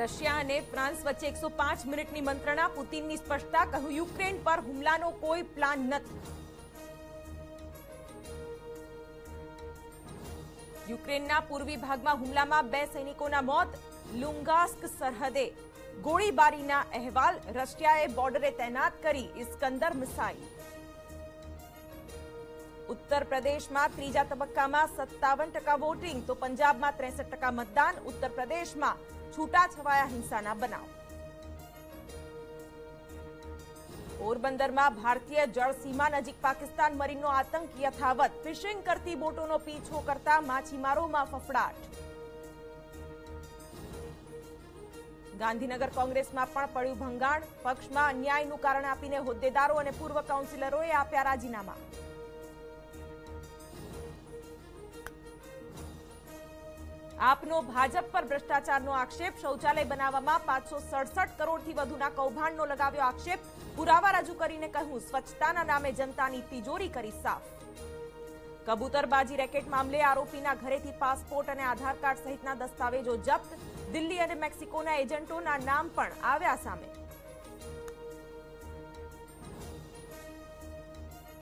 Russia અને France વચ્ચે 105 મિનિટની મંત્રણા પુતિનની સ્પષ્ટતા કહ્યું યુક્રેન પર હુમલાનો કોઈ પ્લાન નથી યુક્રેનના પૂર્વી ભાગમાં હુમલામાં 2 સૈનિકોના મોત લુંગાસ્ક સરહદે ગોળીબારીના અહેવાલ રશિયાએ બોર્ડરે તૈનાત કરી ઇસ્કંદર મિસાઈલ उत्तर प्रदेश में तीजा तबक्का में 57% वोटिंग तो पंजाब में 63% मतदान। उत्तर प्रदेश में छूटा छवाया हिंसा बनाव। पोरबंदर में भारतीय जल सीमा नजीक पाकिस्तान मरीनों आतंक यथावत फिशिंग करती बोटों पीछो करता मछीमारों में फफड़ाट। गांधीनगर कांग्रेस में पड़ू भंगाण पक्ष में अन्यायनु कारण आपीने होद्देदारों और पूर्व काउंसिलरों आप्या राजीनामा। आपनो भाजप पर भ्रष्टाचार नो आक्षेप शौचालय बनावामां 567 करोड़थी वधुना कौभांडनो लगाव्यो आक्षेप पुरावा रजू करीने कहूं स्वच्छताना नामे जनतानी तिजोरी करी साफ। कबूतरबाजी रेकेट मामले आरोपीना घरेथी पासपोर्ट अने आधार कार्ड सहितना दस्तावेजो जप्त। दिल्ली अने मेक्सिकोना एजेंटोना नाम पण आव्या सामे।